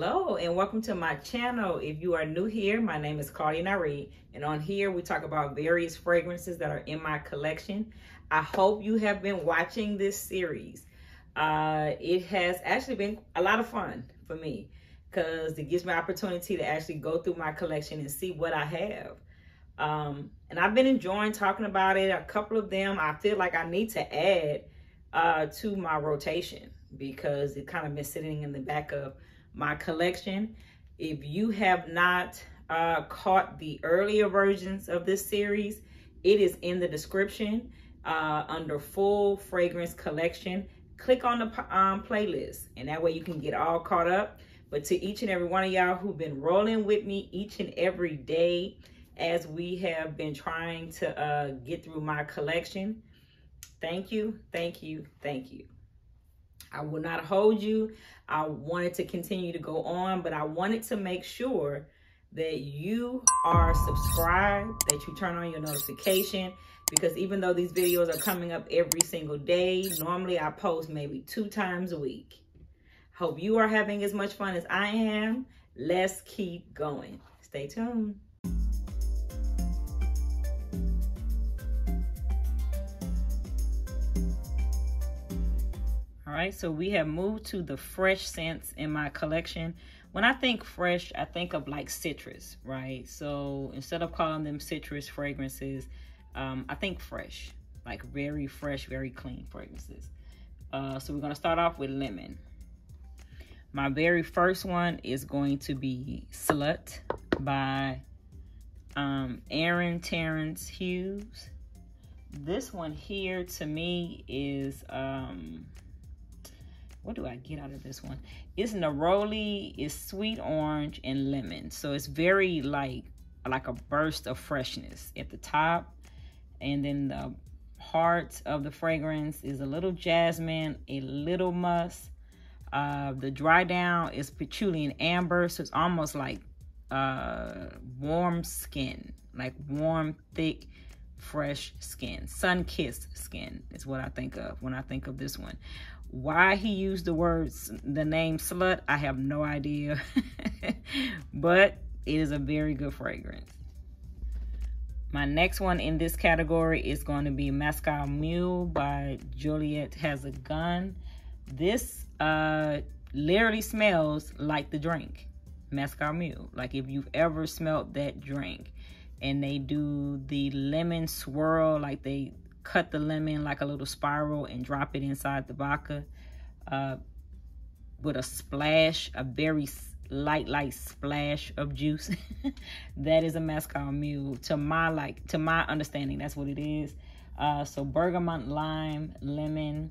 Hello and welcome to my channel. If you are new here, my name is Claudia Nyree, and on here we talk about various fragrances that are in my collection. I hope you have been watching this series. It has actually been a lot of fun for me because it gives me an opportunity to actually go through my collection and see what I have. And I've been enjoying talking about it. A couple of them I feel like I need to add to my rotation because it kind of been sitting in the back of my collection. If you have not caught the earlier versions of this series, it is in the description under full fragrance collection. Click on the playlist and that way you can get all caught up. But to each and every one of y'all who've been rolling with me each and every day as we have been trying to get through my collection, thank you, thank you, thank you. I will not hold you. I wanted to continue to go on, but I wanted to make sure that you are subscribed, that you turn on your notification, because even though these videos are coming up every single day, normally I post maybe 2 times a week. Hope you are having as much fun as I am. Let's keep going. Stay tuned. All right, so we have moved to the fresh scents in my collection. When I think fresh, I think of like citrus, right? So instead of calling them citrus fragrances, I think fresh, like very fresh, very clean fragrances. So we're gonna start off with lemon. My very first one is going to be Slut by Aaron Terence Hughes. This one here to me is, what do I get out of this one? It's neroli, it's sweet orange and lemon. So it's very like a burst of freshness at the top. And then the heart of the fragrance is a little jasmine, a little musk. The dry down is patchouli and amber. So it's almost like warm skin, like warm, thick, fresh skin. Sun-kissed skin is what I think of when I think of this one. Why he used the name Slut, I have no idea. But it is a very good fragrance. My next one in this category is going to be Moscow Mule by Juliette Has a Gun. This literally smells like the drink, Moscow Mule. Like if you've ever smelled that drink, and they do the lemon swirl, like they cut the lemon like a little spiral and drop it inside the vodka with a splash, a very light splash of juice. That is a Moscow Mule to my understanding. That's what it is. So bergamot, lime, lemon.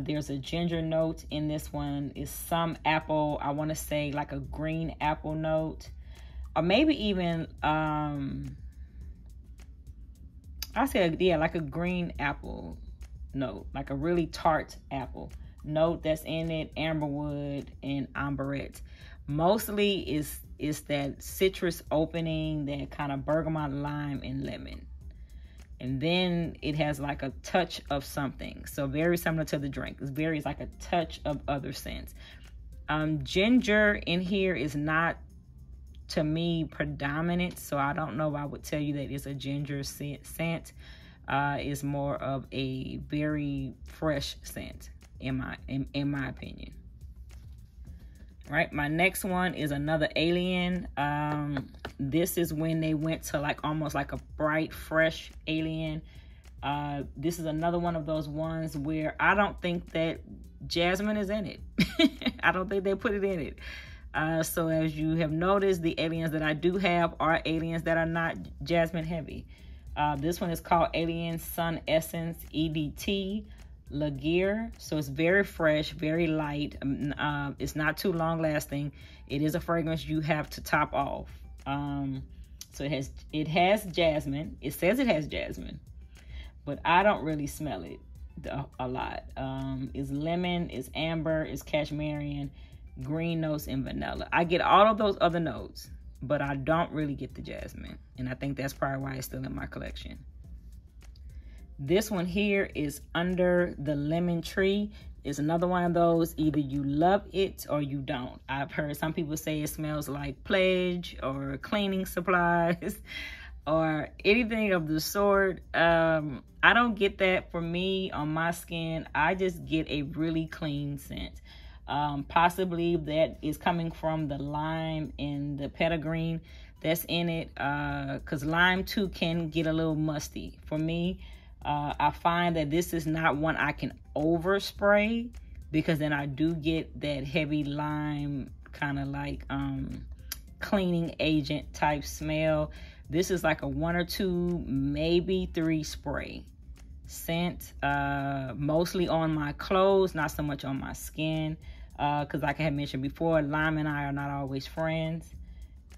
There's a ginger note in this one. It's some apple. I want to say like a green apple note, or maybe even I said, yeah, like a green apple note, like a really tart apple note that's in it, amberwood and amberette. Mostly is that citrus opening, that kind of bergamot, lime, and lemon. And then it has like a touch of something. So very similar to the drink. It's very like a touch of other scents. Ginger in here is not, to me, predominant, so I don't know if I would tell you that it's a ginger scent. It's more of a very fresh scent in my opinion. All right, my next one is another Alien. This is when they went to like almost like a bright fresh Alien. This is another one of those ones where I don't think that jasmine is in it. I don't think they put it in it. So as you have noticed, the Aliens that I do have are Aliens that are not jasmine heavy. This one is called Alien Sunessence EDT Laguerre. So it's very fresh, very light. It's not too long lasting. It is a fragrance you have to top off. So it has jasmine. It says it has jasmine, but I don't really smell it a lot. It's lemon, it's amber, it's cashmerean, green notes, and vanilla. I get all of those other notes, but I don't really get the jasmine, and I think that's probably why it's still in my collection. This one here is Under the Lemon Tree. is another one of those. Either you love it or you don't. I've heard some people say it smells like Pledge or cleaning supplies or anything of the sort. I don't get that for me on my skin. I just get a really clean scent. Possibly that is coming from the lime and the petitgreen that's in it, because lime too can get a little musty. For me, I find that this is not one I can overspray, because then I do get that heavy lime kind of like cleaning agent type smell. This is like a 1 or 2, maybe 3 spray scent, mostly on my clothes, not so much on my skin, because like I had mentioned before, lime and I are not always friends.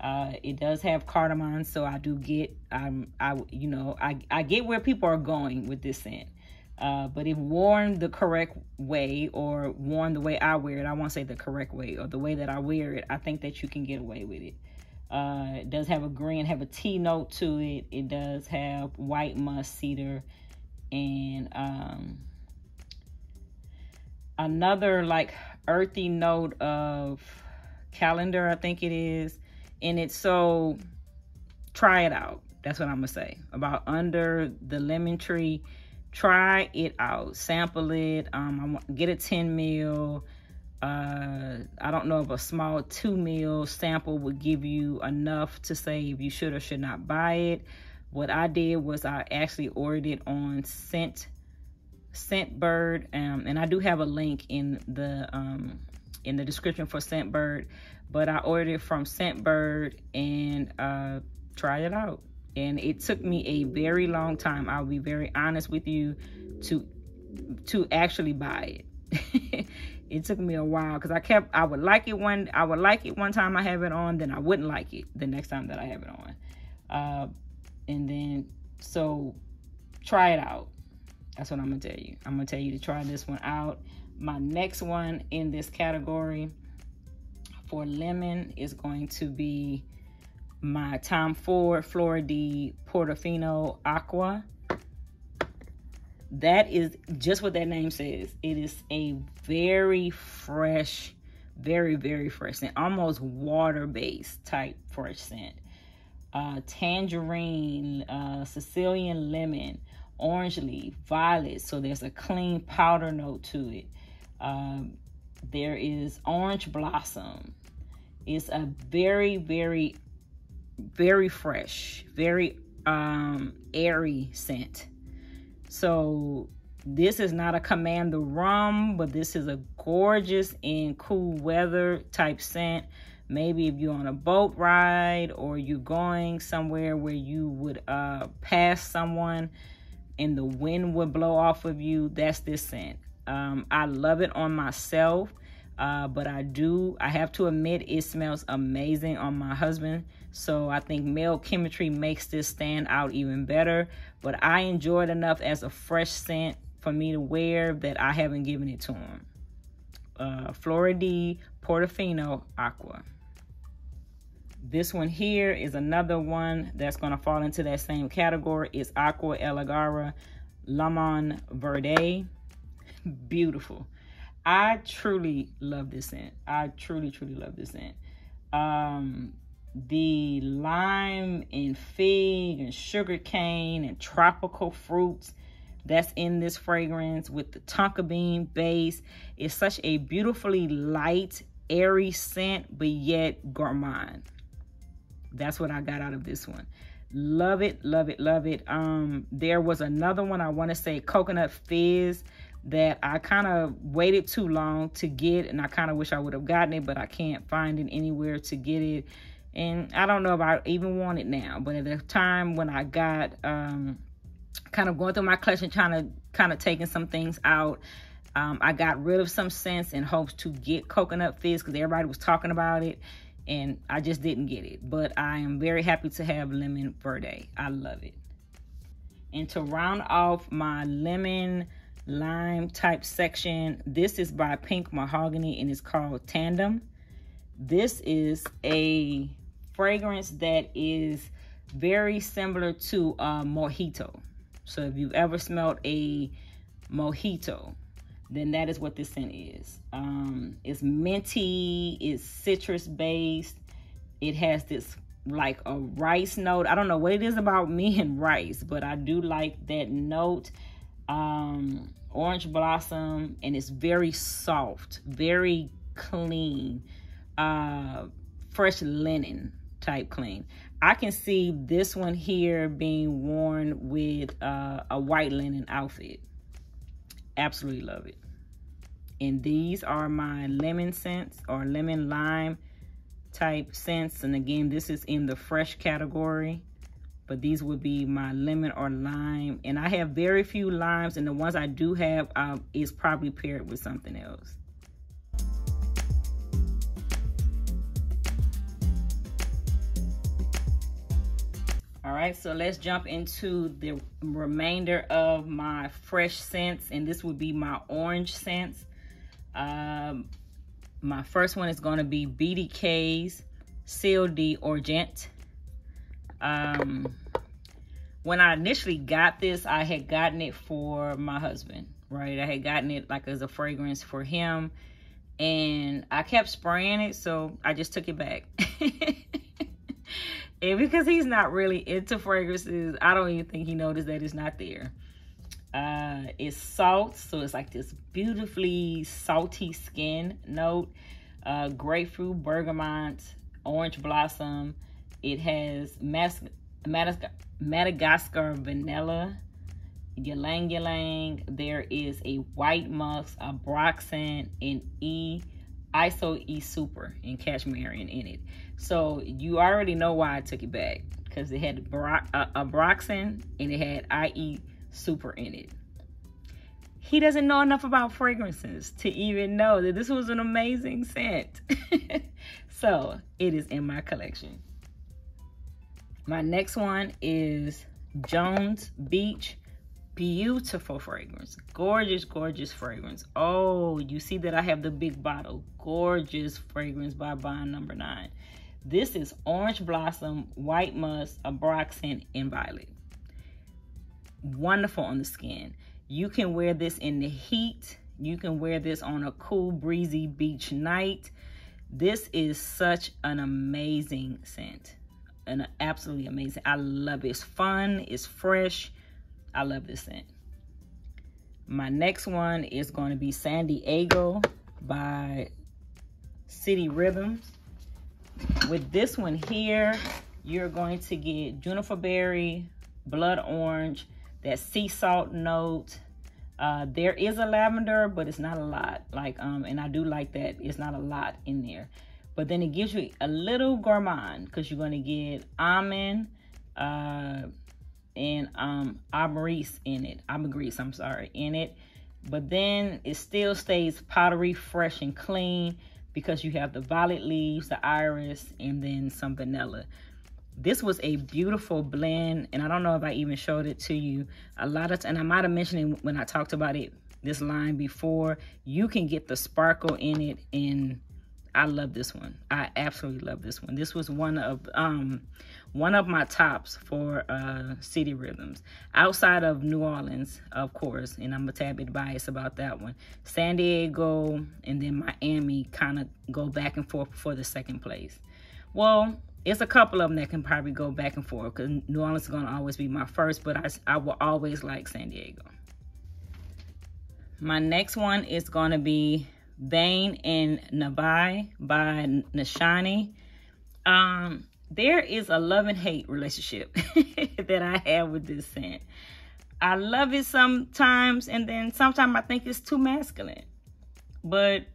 It does have cardamom, so I do get, I get where people are going with this scent, but if worn the correct way, or worn the way I wear it, I won't say the correct way, or the way that I wear it, I think that you can get away with it. It does have a green, have a tea note to it. It does have white musk, cedar, and another like earthy note of calendar, I think it is. And it's, so try it out. That's what I'm gonna say about Under the Lemon Tree. Try it out, sample it. Get a 10 ml. I don't know if a small 2 ml sample would give you enough to say if you should or should not buy it. What I did was I actually ordered it on Scentbird, and I do have a link in the description for Scentbird, but I ordered it from Scentbird and tried it out. And it took me a very long time, I'll be very honest with you, to actually buy it. It took me a while, because I would like it one, time I have it on, then I wouldn't like it the next time that I have it on. And then, so try it out. That's what I'm gonna tell you. I'm gonna tell you to try this one out. My next one in this category for lemon is going to be my Tom Ford Fleur De Portofino Aqua. That is just what that name says. It is a very fresh, very, very fresh scent, almost water-based type fresh scent. Tangerine, Sicilian lemon, orange leaf, violet. So there's a clean powder note to it. There is orange blossom. It's a very, very, very fresh, very airy scent. So this is not a command the rum, but this is a gorgeous and cool weather type scent. Maybe if you're on a boat ride, or you're going somewhere where you would pass someone and the wind would blow off of you, that's this scent. I love it on myself, but I have to admit, it smells amazing on my husband. So I think male chemistry makes this stand out even better, but I enjoy it enough as a fresh scent for me to wear that I haven't given it to him. Fleur De Portofino Aqua. This one here is another one that's going to fall into that same category. It's Aqua Allegoria Limon Verde. Beautiful. I truly love this scent. I truly, truly love this scent. The lime and fig and sugarcane and tropical fruits that's in this fragrance with the tonka bean base is such a beautifully light, airy scent, but yet gourmand. That's what I got out of this one. Love it, love it, love it. There was another one, I want to say Coconut Fizz, that I kind of waited too long to get, and I kind of wish I would have gotten it, but I can't find it anywhere to get it. And I don't know if I even want it now, but at the time when I got kind of going through my collection, kind of taking some things out, I got rid of some scents in hopes to get Coconut Fizz, because everybody was talking about it, and I just didn't get it. But I am very happy to have Lemon Verde. I love it. And to round off my lemon lime type section, this is by Pink Mahogany, and it's called Tandem. This is a fragrance that is very similar to a mojito. So if you've ever smelled a mojito, then that is what this scent is. It's minty, it's citrus based, it has this like a rice note. I don't know what it is about me and rice, but I do like that note. Orange blossom, and it's very soft, very clean, fresh linen type clean. I can see this one here being worn with a white linen outfit. Absolutely love it. And these are my lemon scents, or lemon lime type scents. And again, this is in the fresh category, but these would be my lemon or lime. And I have very few limes, and the ones I do have is probably paired with something else. All right, so let's jump into the remainder of my fresh scents, and this would be my orange scents. My first one is gonna be BDK's Ciel d'Orgent. When I initially got this, I had gotten it for my husband, right? I had gotten it like as a fragrance for him, and I kept spraying it, so I just took it back. And because he's not really into fragrances, I don't even think he noticed that it's not there. It's salt, so it's like this beautifully salty skin note. Grapefruit, bergamot, orange blossom. It has Madagascar vanilla, ylang-ylang. There is a white musk, a broxan, and ISO E Super and Cashmerian in it. So you already know why I took it back, because it had a broxan and it had IE Super in it. He doesn't know enough about fragrances to even know that this was an amazing scent. So it is in my collection. My next one is Jones Beach. Beautiful fragrance, gorgeous, gorgeous fragrance. Oh, you see that I have the big bottle. Gorgeous fragrance by Bond No. 9. This is orange blossom, white musk, abroxan, and violet. Wonderful on the skin. You can wear this in the heat. You can wear this on a cool, breezy beach night. This is such an amazing scent, an absolutely amazing. I love it. It's fun, it's fresh. I love this scent. My next one is going to be San Diego by City Rhythms. With this one here, you're going to get juniper berry, blood orange, that sea salt note. There is a lavender, but it's not a lot. Like, and I do like that it's not a lot in there. But then it gives you a little gourmand, because you're going to get almond, and ambergris I'm sorry, in it. But then it still stays powdery, fresh, and clean, because you have the violet leaves, the iris, and then some vanilla. This was a beautiful blend, and I don't know if I even showed it to you. A lot of, and I might have mentioned it when I talked about it, this line before, you can get the sparkle in it, and I love this one. I absolutely love this one. This was one of my tops for City Rhythms. Outside of New Orleans, of course, and I'm a tad bit biased about that one. San Diego and then Miami kind of go back and forth for the second place. Well, it's a couple of them that can probably go back and forth, because New Orleans is gonna always be my first, but I will always like San Diego. My next one is gonna be Vein and Nabai by Nishani. There is a love and hate relationship that I have with this scent. I love it sometimes, and then sometimes I think it's too masculine, but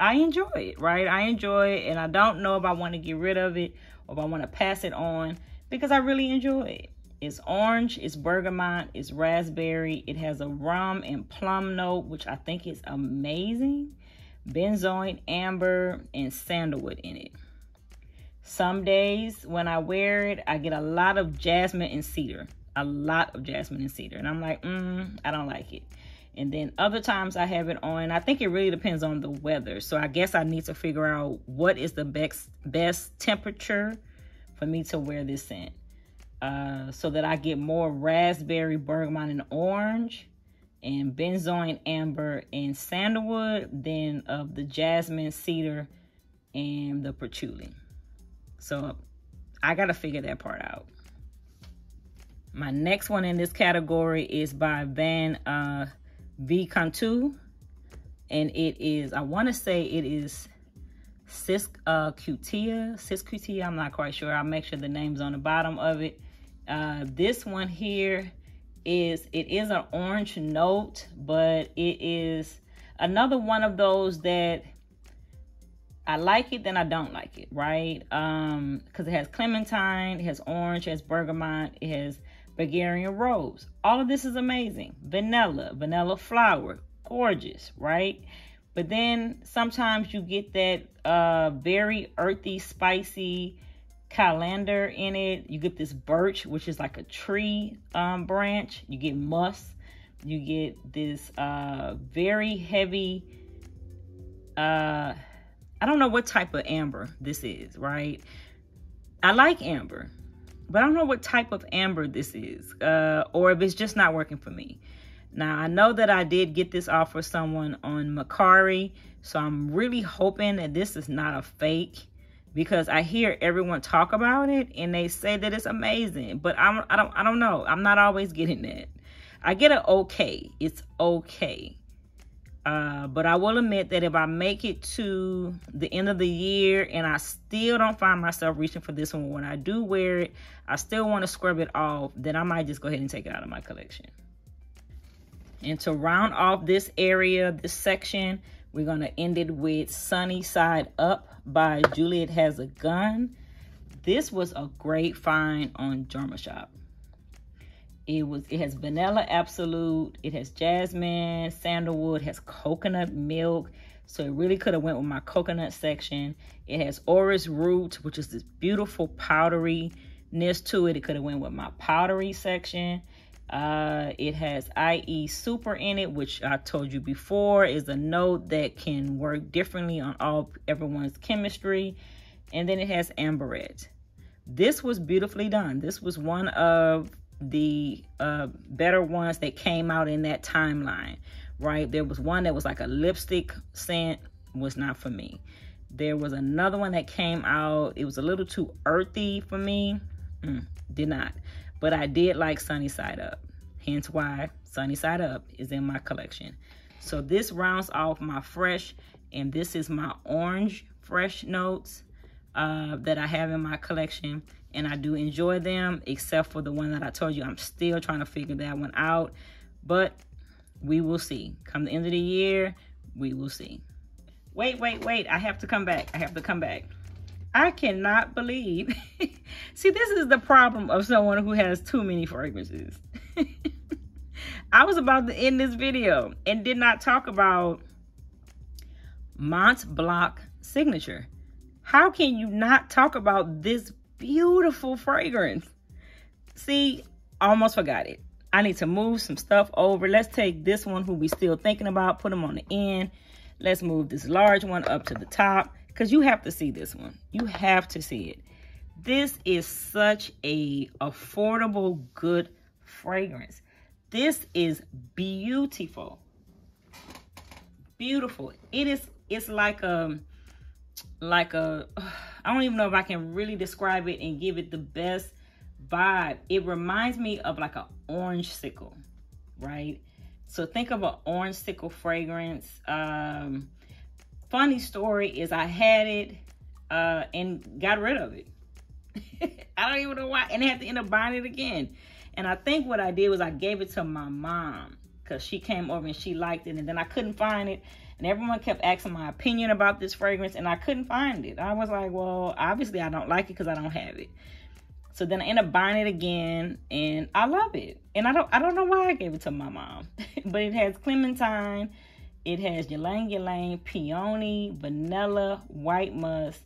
I enjoy it, right? I enjoy it, and I don't know if I want to get rid of it or if I want to pass it on, because I really enjoy it. It's orange, it's bergamot, it's raspberry. It has a rum and plum note, which I think is amazing. Benzoin, amber, and sandalwood in it. Some days when I wear it, I get a lot of jasmine and cedar. A lot of jasmine and cedar. And I'm like, I don't like it. And then other times I have it on. I think it really depends on the weather. So I guess I need to figure out what is the best temperature for me to wear this scent. So that I get more raspberry, bergamot, and orange, and benzoin amber and sandalwood, then of the jasmine, cedar, and the patchouli. So I gotta figure that part out. My next one in this category is by Van V Cantu, and it is, I want to say it is Ciscutia. I'm not quite sure. I'll make sure the name's on the bottom of it. This one here is, it is an orange note, but it is another one of those that I like it, then I don't like it, right? Because it has clementine, it has orange, it has bergamot, it has Bulgarian rose. All of this is amazing. Vanilla flower, gorgeous, right? But then sometimes you get that very earthy, spicy coriander in it. You get this birch, which is like a tree branch. You get musk. You get this very heavy... I don't know what type of amber this is, right? I like amber, but I don't know what type of amber this is, or if it's just not working for me. Now, I know that I did get this off for someone on Macari, so I'm really hoping that this is not a fake, because I hear everyone talk about it and they say that it's amazing, but I don't know. I'm not always getting that. I get an okay. It's okay. But I will admit that if I make it to the end of the year and I still don't find myself reaching for this one, when I do wear it, I still want to scrub it off, then I might just go ahead and take it out of my collection. And to round off this area, this section, we're going to end it with Sunny Side Up by Juliette Has a Gun. This was a great find on Jomashop. It has vanilla absolute, it has jasmine, sandalwood, has coconut milk. So it really could have went with my coconut section. It has orris root, which is this beautiful powderiness to it. It could have went with my powdery section. It has IE super in it, which I told you before is a note that can work differently on everyone's chemistry. And then it has amberette. This was beautifully done. This was one of the better ones that came out in that timeline, right? There was one that was like a lipstick scent, was not for me. There was another one that came out, it was a little too earthy for me, did not. But I did like Sunny Side Up, hence why Sunny Side Up is in my collection. So this rounds off my fresh, and this is my orange fresh notes that I have in my collection. And I do enjoy them, except for the one that I told you. I'm still trying to figure that one out. But we will see. Come the end of the year, we will see. Wait. I have to come back. I cannot believe. See, this is the problem of someone who has too many fragrances. I was about to end this video and did not talk about Mont Blanc Signature. How can you not talk about this beautiful fragrance? See, I almost forgot it. I need to move some stuff over. Let's take this one, who we still thinking about, put them on the end. Let's move this large one up to the top, because you have to see this one. You have to see it. This is such a affordable, good fragrance. This is beautiful. Beautiful. It is, it's like a, I don't even know if I can really describe it and give it the best vibe. It reminds me of like an orange sickle, right? So think of an orange sickle fragrance. Funny story is I had it and got rid of it. I don't even know why. And I had to end up buying it again. And I think what I did was I gave it to my mom, because she came over and she liked it, and then I couldn't find it. And everyone kept asking my opinion about this fragrance, and I couldn't find it. I was like, well, obviously I don't like it because I don't have it. So then I ended up buying it again, and I love it. And I don't know why I gave it to my mom. But it has clementine, it has ylang-ylang, peony, vanilla, white musk,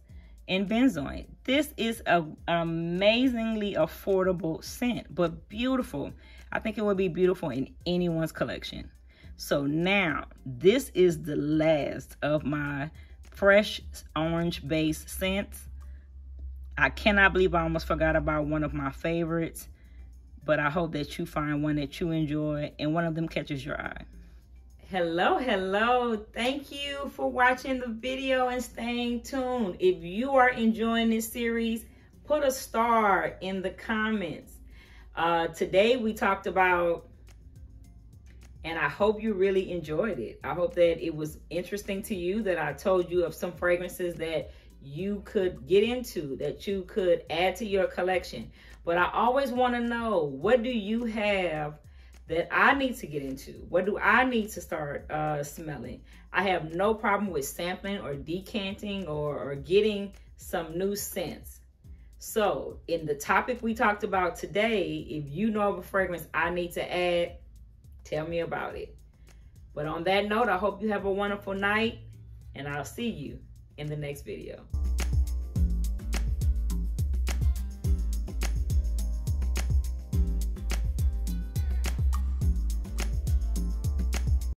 and benzoin. This is an amazingly affordable scent, but beautiful. I think it would be beautiful in anyone's collection. So now, this is the last of my fresh orange-based scents. I cannot believe I almost forgot about one of my favorites. but I hope that you find one that you enjoy and one of them catches your eye. Hello, thank you for watching the video and staying tuned. If you are enjoying this series, put a star in the comments. Today we talked about, and I hope you really enjoyed it. I hope that it was interesting to you, that I told you of some fragrances that you could get into, that you could add to your collection. But I always want to know, what do you have that I need to get into? What do I need to start smelling? I have no problem with sampling or decanting or getting some new scents. So in the topic we talked about today, if you know of a fragrance I need to add, tell me about it. But on that note, I hope you have a wonderful night, and I'll see you in the next video.